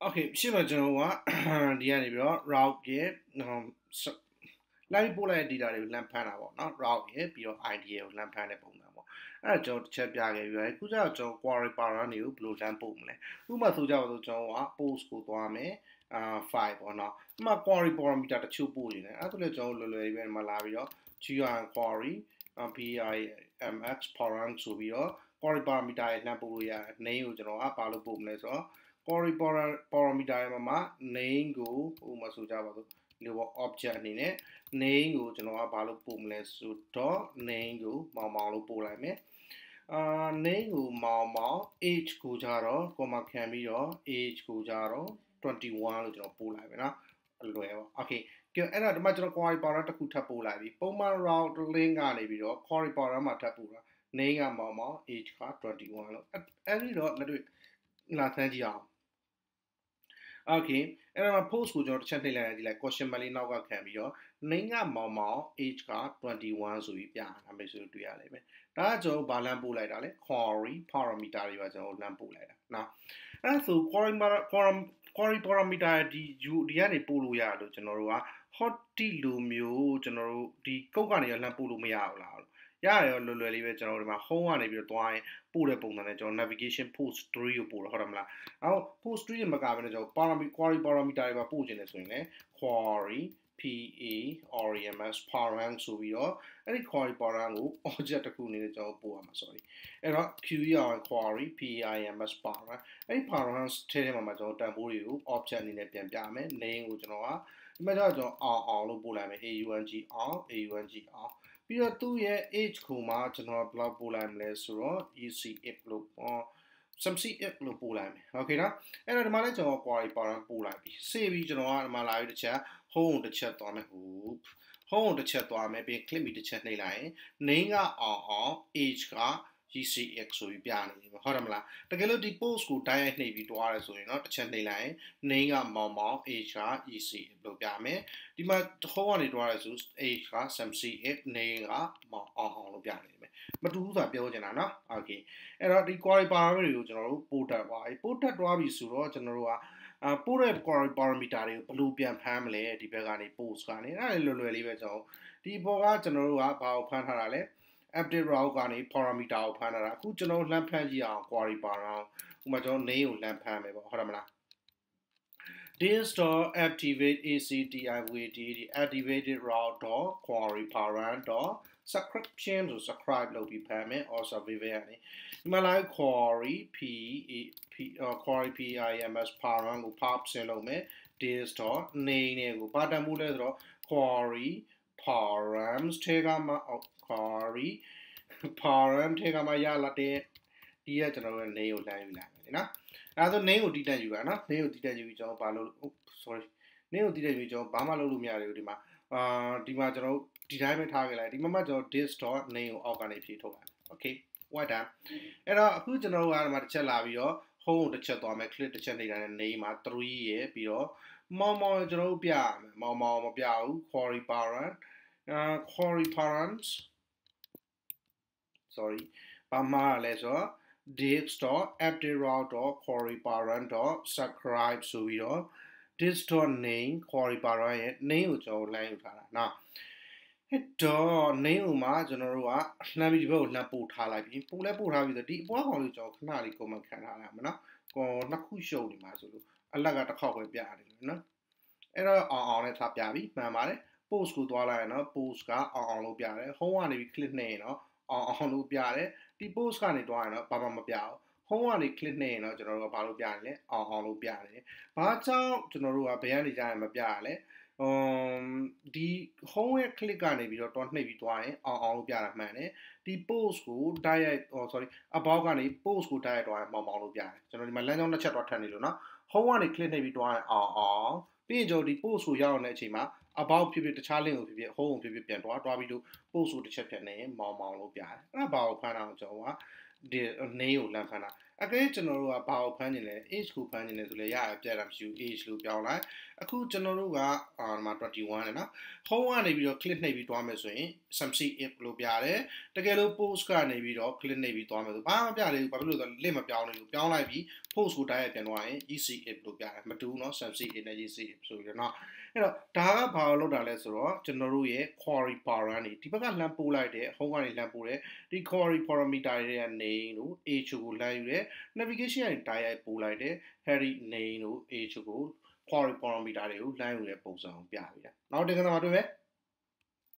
Okay, so we know what the idea of route here. Like we like the idea of lampana, not route here. But idea of lampana is born. That is just a bad idea. Because that is query param new blue sample. We must do that. Post code me 5 or not. We query param is just two blue. That is just like Malawi. Two query PIMX param so we query param is not blue. New general param blue. So query param ma name go object ni name go name go name go age ko jaro comma age ko jaro 21 okay query param ta ku thap route link query param ma name ma age 21 every dot la okay, and I'm a post with your chanting like question Malina can be your Ninga Mama age card 21 so we are amazing to your limit. That's all by Lambulate, query parameter as an old Lambulate. Now, and so query parameter Diani Puluya, General, hot tea lumio, General, the Cogani Lampulumia. Yeah, literally, general, my whole one if you twine, pull up on navigation post 3 pull hormla. Now, post 3 Macabre, query parameter push in the swing, query PARAMS parang subio, and a query parango, or jetakuni the job poem, sorry. And QR query PIMS parang, and params telemamato, tamburio, object in a piamme, name with noa, metato all bulame, AUNGR. Pia tu ye age kuma chano bla bulam le suro ec eplo some c eplo bulam okay na and the manager of query param bulam se vi chano malai de cha hon de cha to me hoop hon de cha to me be click me de cha nei lai nei ga age ga ec so vi pya ni horam la takelo di post ko dai nei vi twa le so yin no de cha nei lai nei ga maw age ga ec eplo pya me di ma ho ani twa le so age ga some c ep nei ga maw lo pya ni me ma tu sa pyo chin na no okay era di query parameter yo chano ro port tat wa port tat twa bi so ro chano ro ga port query parameter yo blue pyan phan ma le di ba ga ni post ga ni na lwe lwe li ba chano di bo ga chano ro ga ba o phan tha la le update route gani parameter o phan ra ku chano lan phan ji a query param u ma chano name o lan phan me ba ho ra ma la this dot activate activate the activated route dot query param dot subscription so subscribe lo bi phan me or survey ani ma la query query PIMS param u pop se lo me this dot name ne ko ba tan mu le so query params tegama query param tegama ya la de di ya chano name o lai la me na aso name o detail ju ga na name o detail ju bi chano ba lo sorry name o detail ju chano ba ma lo lu mya le di ma di ma chano di dai me tha ke lai di ma ma chano this dot name o off ga ni phi thok la okay what done era aku chano ga ma de chat la bi yo home de chat twa me click de chat nei da ne ma 3 ye bi yo Mama chano pya me mama pya u query params sorry pama le so div store update route dot query param dot subscribe so we this dot name query param name u chano line u tha la na dot name u ma chano ro ga hlan bi bo hlan po tha lai bi po le po tha bi so di apwa kaung lu chano khna li comment khan tha la ma na ko nak khu shou ni ma so lo alaga ta khok we pya ni no era on le tha pya bi man ma le post ko twa la ya no post ka on lo pya de home wa ni click ne no on lo pya de di post ka ni twa ya no ba ma pya o home wa ni click ne no chano ro ba lo pya ni le on lo pya de ba chao chano ro ga bayan ni ja ya ma pya le di home ye click ka ni bi lo ton nei bi twa yin on lo pya da man ne di post ko direct sorry about ka ni post ko direct twa ya ma lo pya de chano di ma lan chao na chat twa than ni lo no home wa ni click nei bi twa yin on pi jo di post ko yaw ne a chain ma about people to challenge people home people and what are we do post with the chip and name mom all of that about kind of the name Again, general about panel, each group panel to lay out that I'm sure each loop your line. A good general on my 21 and a whole one of your clean navy to Amazon. Some see it loop yare, the gallo postcard navy or clean navy to Amazon. Bound yare, but the limb of your loop your ivy, post good diet and wine, you see it loop yare, but do not some see it and you see it so you're not. You know, Taha Paolo da Lesoro, general ye, quarry parani, typical lampu light, whole one in lampure, the quarry parameter and name, each who live. Navigation and tie pool idea, Harry Nainu, H. Quarry Parameter, Line Reposum Piavia. Now, take another way.